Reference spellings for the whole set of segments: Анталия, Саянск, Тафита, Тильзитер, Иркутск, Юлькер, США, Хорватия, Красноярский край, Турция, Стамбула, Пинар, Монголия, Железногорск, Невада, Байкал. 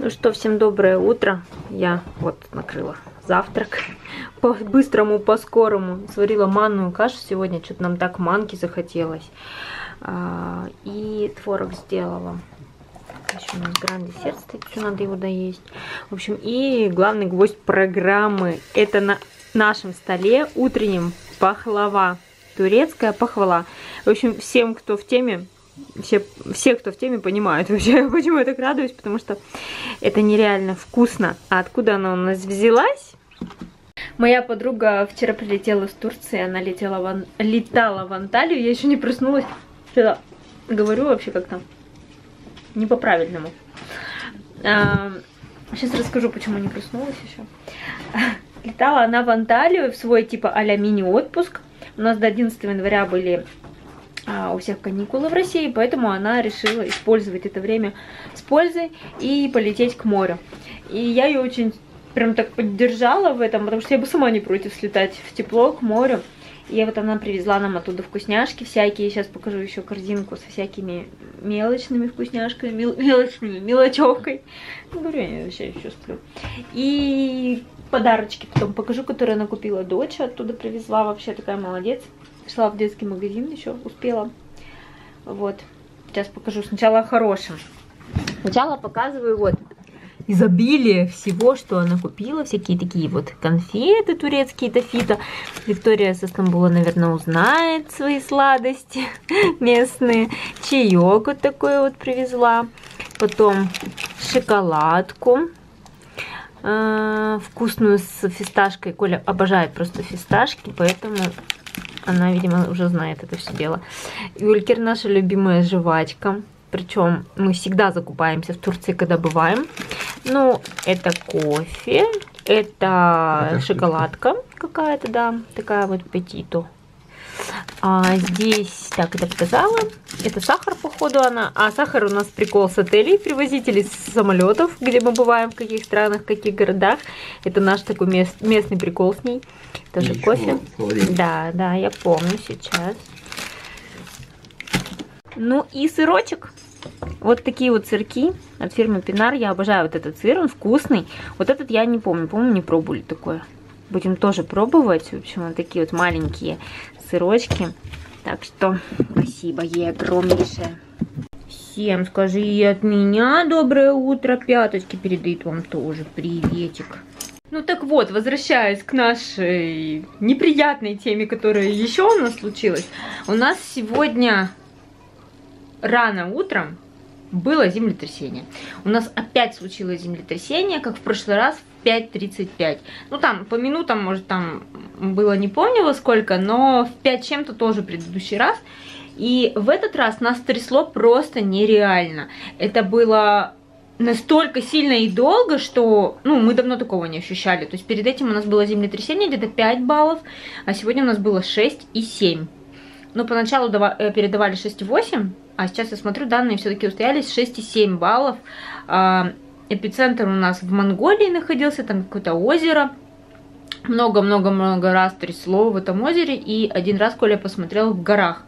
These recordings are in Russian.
Ну что, всем доброе утро. Я вот накрыла завтрак по-быстрому, по-скорому. Сварила манную кашу сегодня, что-то нам так манки захотелось. И творог сделала. Еще у нас гранд-десерт стоит, все надо его доесть. В общем, и главный гвоздь программы. Это на нашем столе утренним пахлава. Турецкая пахлава. В общем, всем, кто в теме, все, кто в теме, понимают вообще, почему я так радуюсь, потому что это нереально вкусно. А откуда она у нас взялась? Моя подруга вчера прилетела из Турции, она летала в Анталию, я еще не проснулась. Что-то говорю вообще как-то не по-правильному. Сейчас расскажу, почему не проснулась еще. Летала она в Анталию в свой типа а-ля мини-отпуск. У нас до 11 января были у всех каникулы в России, поэтому она решила использовать это время с пользой и полететь к морю. И я ее очень прям так поддержала в этом, потому что я бы сама не против слетать в тепло, к морю. И вот она привезла нам оттуда вкусняшки всякие. Сейчас покажу еще корзинку со всякими мелочными вкусняшками, мелочевкой. Говорю, я вообще чувствую. И подарочки потом покажу, которые она купила дочь, оттуда привезла. Вообще такая молодец. Шла в детский магазин еще, успела. Вот. Сейчас покажу сначала о хорошем. Сначала показываю вот изобилие всего, что она купила. Всякие такие вот конфеты турецкие, тафита. Виктория со Стамбула, наверное, узнает свои сладости местные. Чаек вот такой вот привезла. Потом шоколадку вкусную с фисташкой. Коля обожает просто фисташки, поэтому она, видимо, уже знает это все дело. Юлькер — наша любимая жвачка. Причем мы всегда закупаемся в Турции, когда бываем. Ну, это кофе, это шоколадка какая-то, да, такая вот петиту. А здесь, так, это показала, это сахар, походу, она. А сахар у нас прикол с отелей, привозителей с самолетов, где мы бываем, в каких странах, в каких городах. Это наш такой местный прикол с ней. Тоже ничего, кофе. Половина. Да, да, я помню сейчас. Ну и сырочек. Вот такие вот сырки от фирмы Пинар. Я обожаю вот этот сыр, он вкусный. Вот этот я не помню, по-моему, не пробовали такое. Будем тоже пробовать. В общем, вот такие вот маленькие сырочки. Так что спасибо ей огромнейшее. Всем скажи и от меня доброе утро. Пяточки передает вам тоже. Приветик. Ну так вот, возвращаясь к нашей неприятной теме, которая еще у нас случилась. У нас сегодня рано утром было землетрясение. У нас опять случилось землетрясение, как в прошлый раз, в 5:35. Ну там, по минутам, может, там было, не помню во сколько, но в 5 чем-то тоже предыдущий раз. И в этот раз нас трясло просто нереально. Это было настолько сильно и долго, что, ну, мы давно такого не ощущали. То есть перед этим у нас было землетрясение где-то 5 баллов, а сегодня у нас было 6 и 7. Ну, поначалу передавали 6 и 8. А сейчас я смотрю, данные все-таки устоялись, 6,7 баллов. Эпицентр у нас в Монголии находился, там какое-то озеро. Много-много-много раз трясло в этом озере. И один раз Коля посмотрел в горах.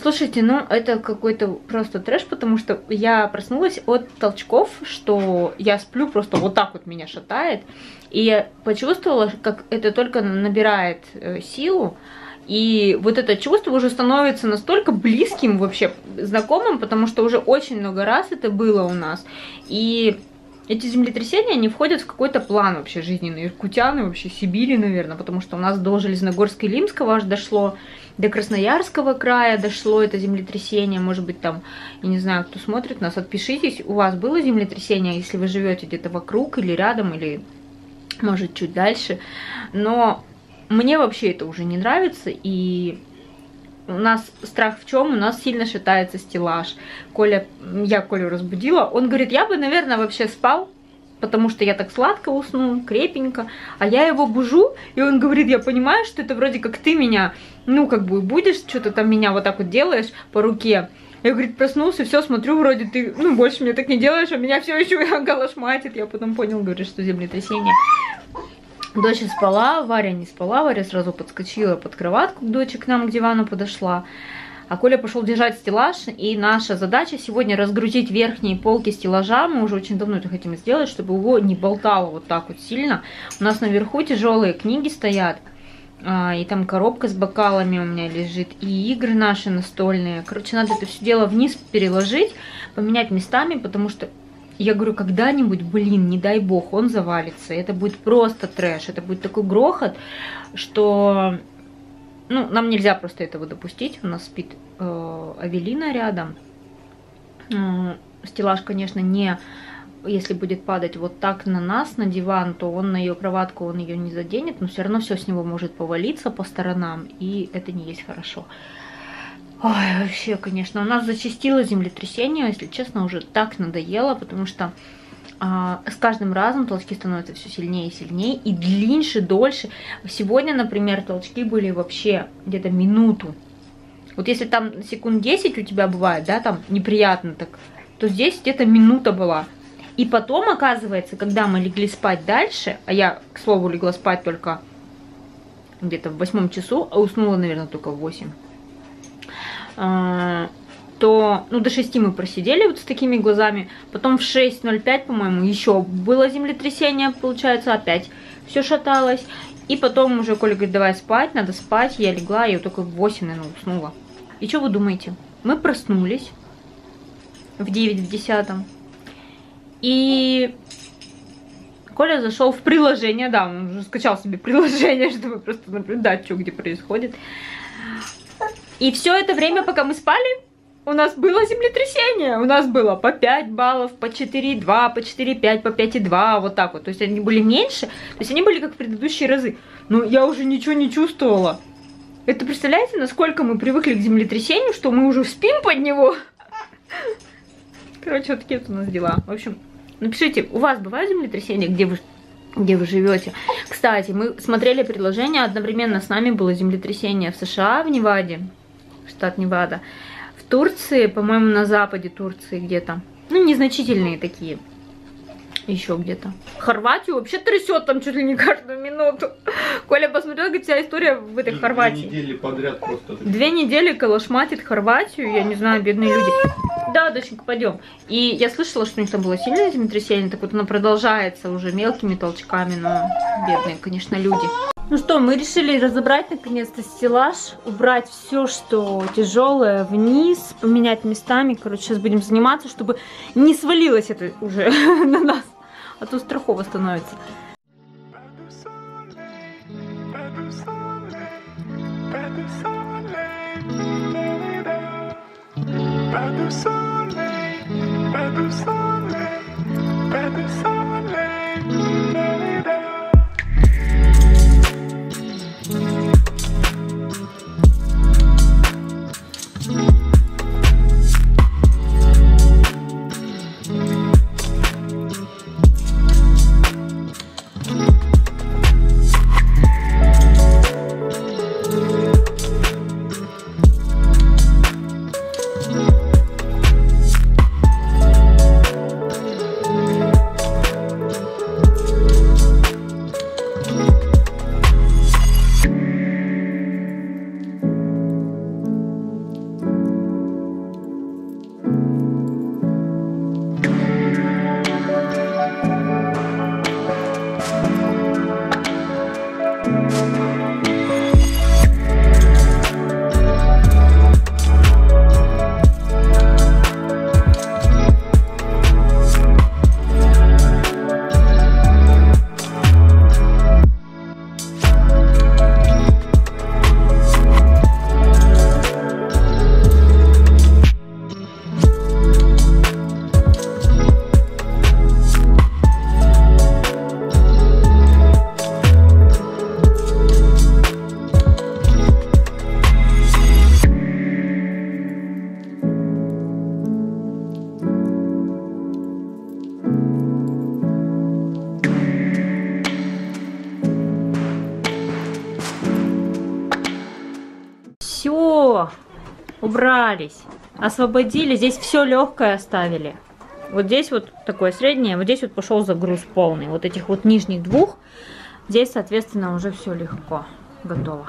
Слушайте, ну это какой-то просто трэш, потому что я проснулась от толчков, что я сплю, просто вот так вот меня шатает. И я почувствовала, как это только набирает силу. И вот это чувство уже становится настолько близким, вообще знакомым, потому что уже очень много раз это было у нас. И эти землетрясения, они входят в какой-то план вообще жизненный. Иркутяны, вообще Сибири, наверное, потому что у нас до Железногорска и Лимского аж дошло, до Красноярского края дошло это землетрясение. Может быть, там, я не знаю, кто смотрит нас, отпишитесь, у вас было землетрясение, если вы живете где-то вокруг или рядом, или, может, чуть дальше. Но мне вообще это уже не нравится, и у нас страх в чем? У нас сильно шатается стеллаж. Я Колю разбудила, он говорит, я бы, наверное, вообще спал, потому что я так сладко усну, крепенько, а я его бужу, и он говорит, я понимаю, что это вроде как ты меня, ну, как бы будешь, что-то там меня вот так вот делаешь по руке. Я, говорит, проснулся, все, смотрю, вроде ты, ну, больше мне так не делаешь, а меня все еще галашматит. Я потом понял, говорит, что землетрясение. Дочь спала, Варя не спала, Варя сразу подскочила под кроватку к дочке, к нам к дивану подошла. А Коля пошел держать стеллаж, и наша задача сегодня разгрузить верхние полки стеллажа. Мы уже очень давно это хотим сделать, чтобы его не болтало вот так вот сильно. У нас наверху тяжелые книги стоят, и там коробка с бокалами у меня лежит, и игры наши настольные. Короче, надо это все дело вниз переложить, поменять местами, потому что, я говорю, когда-нибудь, блин, не дай бог, он завалится. Это будет просто трэш, это будет такой грохот, что... Ну, нам нельзя просто этого допустить. У нас спит Авелина рядом. Стеллаж, конечно, не... Если будет падать вот так на нас, на диван, то он на ее кроватку, он ее не заденет. Но все равно все с него может повалиться по сторонам. И это не есть хорошо. Ой, вообще, конечно. У нас зачастило землетрясение, если честно, уже так надоело. Потому что с каждым разом толчки становятся все сильнее и сильнее. И длиннее, дольше. Сегодня, например, толчки были вообще где-то минуту. Вот если там секунд 10 у тебя бывает, да, там неприятно так, то здесь где-то минута была. И потом, оказывается, когда мы легли спать дальше, а я, к слову, легла спать только где-то в 8 часу, а уснула, наверное, только в 8, то, ну, до 6 мы просидели вот с такими глазами, потом в 6:05, по-моему, еще было землетрясение, получается, опять все шаталось, и потом уже Коля говорит, давай спать, надо спать, я легла, я только в 8, наверное, уснула. И что вы думаете? Мы проснулись в 9, в 10. И Коля зашел в приложение, да, он уже скачал себе приложение, чтобы просто наблюдать, что где происходит. И все это время, пока мы спали, у нас было землетрясение. У нас было по 5 баллов, по 4,2, по 4,5, по 5,2, вот так вот. То есть они были меньше, то есть они были как в предыдущие разы. Но я уже ничего не чувствовала. Это представляете, насколько мы привыкли к землетрясению, что мы уже спим под него? Короче, вот такие вот у нас дела. В общем, напишите, у вас бывают землетрясения, где вы живете? Кстати, мы смотрели предложение, одновременно с нами было землетрясение в США, в Неваде, штат Невада, в Турции, по-моему, на западе Турции где-то. Ну, незначительные такие. Еще где-то. Хорватию вообще трясет там чуть ли не каждую минуту. Коля посмотрел, говорит, вся история в этой Хорватии. 2 недели подряд просто. 2 недели колошматит Хорватию, я не знаю, бедные люди. Да, доченька, пойдем. И я слышала, что у них там было сильное землетрясение, так вот оно продолжается уже мелкими толчками, но бедные, конечно, люди. Ну что, мы решили разобрать наконец-то стеллаж, убрать все, что тяжелое, вниз, поменять местами. Короче, сейчас будем заниматься, чтобы не свалилось это уже на нас. А то страхово становится. Убрались, освободили, здесь все легкое оставили. Вот здесь вот такое среднее, вот здесь вот пошел загруз полный. Вот этих вот нижних двух, здесь, соответственно, уже все легко, готово.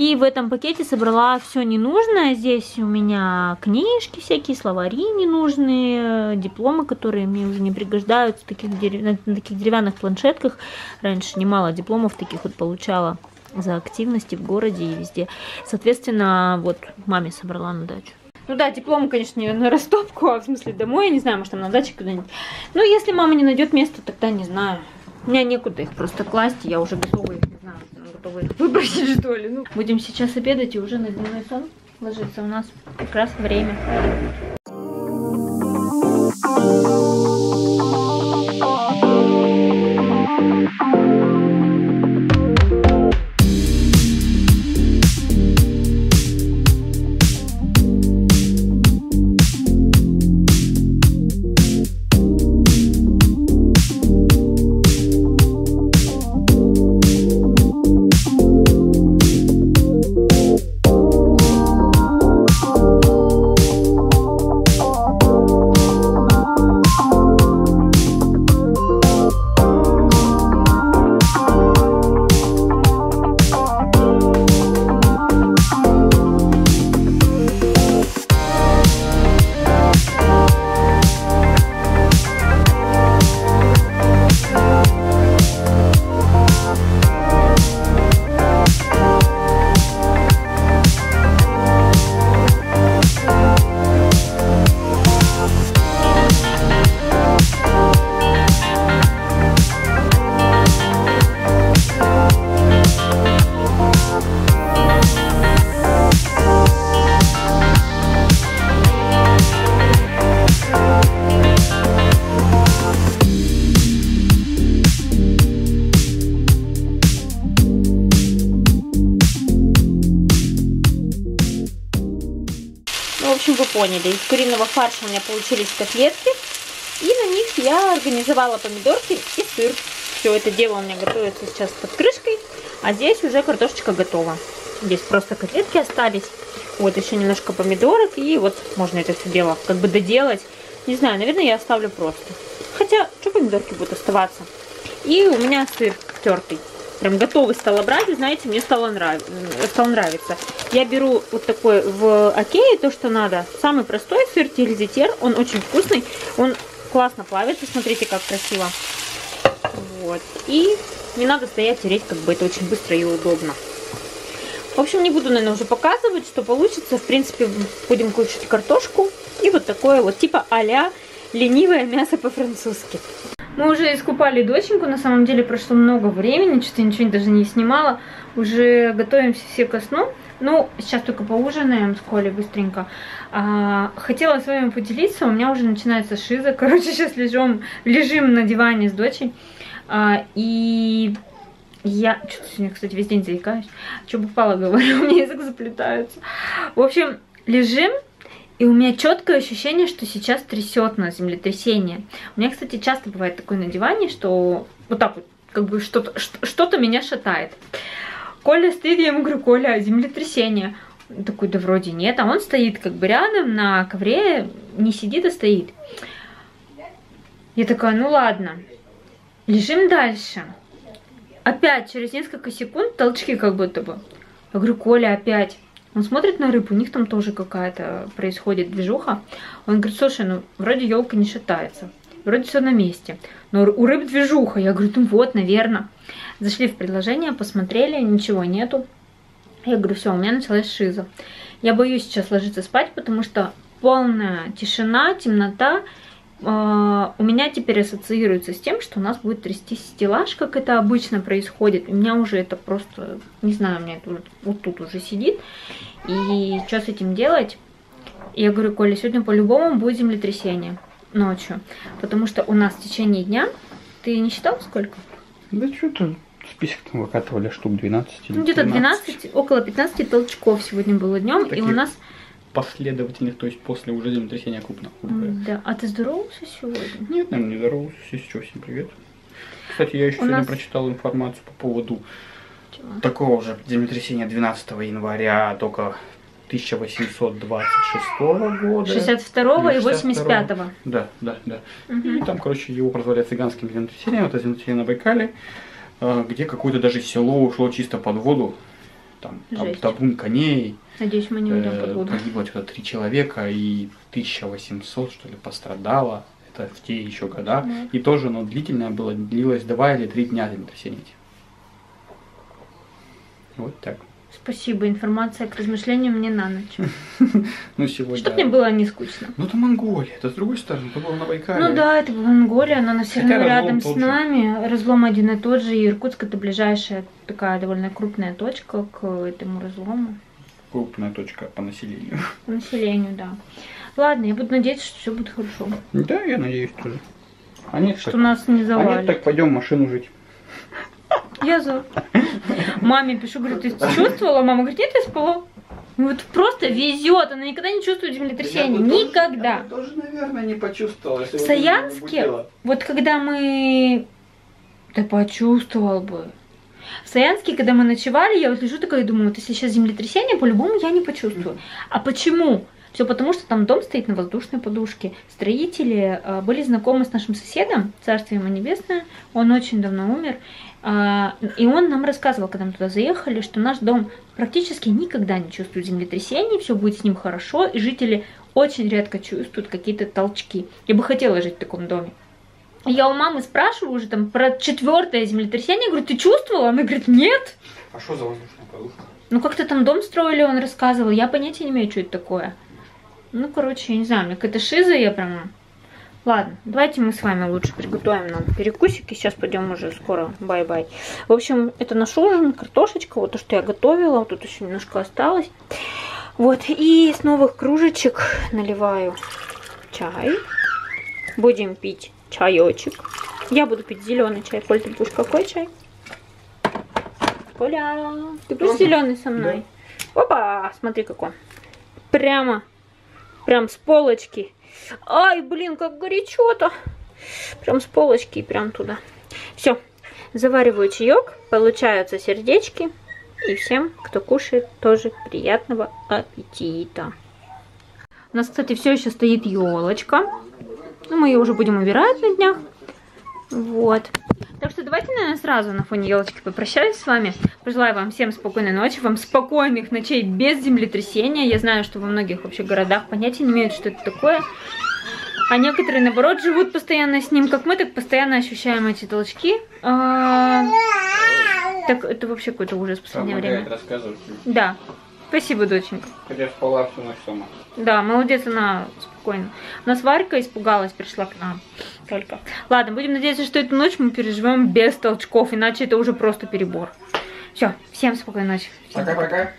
И в этом пакете собрала все ненужное. Здесь у меня книжки всякие, словари ненужные, дипломы, которые мне уже не пригождаются, на таких деревянных планшетках. Раньше немало дипломов таких вот получала за активности в городе и везде. Соответственно, вот маме собрала на дачу. Ну да, диплом, конечно, не на растопку, а в смысле домой, я не знаю, может там на даче куда-нибудь. Ну, если мама не найдет места, тогда не знаю. У меня некуда их просто класть, я уже готова их, не знаю, готова их выбросить, что ли. Ну, будем сейчас обедать и уже на дневной сон ложиться, у нас как раз время. Поняли, из куриного фарша у меня получились котлетки, и на них я организовала помидорки и сыр. Все это дело у меня готовится сейчас под крышкой, а здесь уже картошечка готова. Здесь просто котлетки остались, вот еще немножко помидорок, и вот можно это все дело как бы доделать. Не знаю, наверное, я оставлю просто. Хотя, что помидорки будут оставаться? И у меня сыр тертый. Прям готовый стала брать, и, знаете, мне стало нравиться. Я беру вот такой в Окее, то, что надо. Самый простой сыр тильзитер, он очень вкусный, он классно плавится, смотрите, как красиво. Вот, и не надо стоять тереть, как бы это очень быстро и удобно. В общем, не буду, наверное, уже показывать, что получится. В принципе, будем кушать картошку и вот такое вот, типа а-ля ленивое мясо по-французски. Мы уже искупали доченьку, на самом деле прошло много времени, что-то я ничего даже не снимала. Уже готовимся все ко сну. Ну, сейчас только поужинаем с Колей быстренько. Хотела с вами поделиться, у меня уже начинается шиза. Короче, сейчас лежим на диване с дочей. И я... Что-то сегодня, кстати, весь день заикаюсь. Что попало говорю, у меня язык заплетается. В общем, лежим. И у меня четкое ощущение, что сейчас трясет нас, землетрясение. У меня, кстати, часто бывает такое на диване, что вот так вот, как бы что-то меня шатает. Коля стоит, я ему говорю: Коля, землетрясение. Он такой: да вроде нет. А он стоит как бы рядом на ковре, не сидит, а стоит. Я такая: ну ладно, лежим дальше. Опять через несколько секунд толчки как будто бы. Я говорю: Коля, опять. Он смотрит на рыбу, у них там тоже какая-то происходит движуха. Он говорит: слушай, ну вроде елка не шатается, вроде все на месте, но у рыб движуха. Я говорю: ну вот, наверное. Зашли в приложение, посмотрели, ничего нету. Я говорю: все, у меня началась шиза. Я боюсь сейчас ложиться спать, потому что полная тишина, темнота. У меня теперь ассоциируется с тем, что у нас будет трястись стеллаж, как это обычно происходит. У меня уже это просто, не знаю, у меня это вот тут уже сидит. И что с этим делать? Я говорю: Коля, сегодня по-любому будет землетрясение ночью. Потому что у нас в течение дня... Ты не считал сколько? Да что-то список там выкатывали, штук 12 или 13. Где-то 12, около 15 толчков сегодня было днем. Таких... И у нас... последовательных, то есть после уже землетрясения крупного. Да, а ты здоровался сегодня? Нет, наверное, не здоровался. Еще всем привет. Кстати, я еще сегодня прочитал информацию по поводу такого же землетрясения 12 января, только 1826 года. 62-го и 85-го. Да. Угу. И там, короче, его прозвали цыганским землетрясением, это землетрясение на Байкале, где какое-то даже село ушло чисто под воду. там табун коней. Надеюсь, мы не уйдем под воду. Погибло что-то 3 человека, и 1800, что ли, пострадало. Это в те еще года. Да. И тоже оно длительное было, длилось 2 или 3 дня землетрясений. Вот так. Спасибо, информация к размышлениям мне на ночь. Ну, сегодня... Что-то мне было не скучно. Ну, это Монголия, это с другой стороны, это было на Байкале. Ну да, это была Монголия, но она все равно рядом с нами. Разлом один и тот же, и Иркутск — это ближайшая такая довольно крупная точка к этому разлому. Крупная точка по населению. По населению, да. Ладно, я буду надеяться, что все будет хорошо. Да, я надеюсь тоже. А нет, что так... нас не завалит. А нет, так пойдем машину жить. Я за. Маме пишу, говорю, ты чувствовала? Мама говорит, нет, я спала. Вот просто везет, она никогда не чувствует землетрясения, никогда. Я тоже, наверное, не почувствовала. В Саянске, вот когда мы... Да почувствовал бы. В Саянске, когда мы ночевали, я вот лежу такая и думаю, вот если сейчас землетрясение, по-любому я не почувствую. А почему? Все потому, что там дом стоит на воздушной подушке. Строители были знакомы с нашим соседом, царство ему небесное, он очень давно умер. И он нам рассказывал, когда мы туда заехали, что наш дом практически никогда не чувствует землетрясений, все будет с ним хорошо, и жители очень редко чувствуют какие-то толчки. Я бы хотела жить в таком доме. Я у мамы спрашиваю уже там про 4-е землетрясение, я говорю, ты чувствовала? Она говорит, нет. А что за воздушная подушка? Ну как-то там дом строили, он рассказывал, я понятия не имею, что это такое. Ну короче, я не знаю, у меня какая-то шиза, я прям... Ладно, давайте мы с вами лучше приготовим нам перекусики. Сейчас пойдем уже скоро. Бай-бай. В общем, это наш ужин. Картошечка. Вот то, что я готовила. Вот тут еще немножко осталось. Вот. И с новых кружечек наливаю чай. Будем пить чаечек. Я буду пить зеленый чай. Коль, ты будешь какой чай? Коля, ты будешь зеленый со мной? Да. Опа! Смотри, какой. Прям с полочки. Ай, блин, как горячо-то. Прям с полочки и прям туда. Все, завариваю чаек, получаются сердечки. И всем, кто кушает, тоже приятного аппетита. У нас, кстати, все еще стоит елочка. Мы ее уже будем убирать на днях. Вот. Так что давайте, наверное, сразу на фоне елочки попрощаюсь с вами. Пожелаю вам всем спокойной ночи, вам спокойных ночей без землетрясения. Я знаю, что во многих вообще городах понятия не имеют, что это такое. А некоторые, наоборот, живут постоянно с ним, как мы, так постоянно ощущаем эти толчки. Так это вообще какой-то ужас в последнее время. Да. Спасибо, доченька. Хотя спала всю ночь сама. Да, молодец, она спокойна. У нас Варька испугалась, пришла к нам только. Ладно, будем надеяться, что эту ночь мы переживем без толчков, иначе это уже просто перебор. Все, всем спокойной ночи. Пока-пока.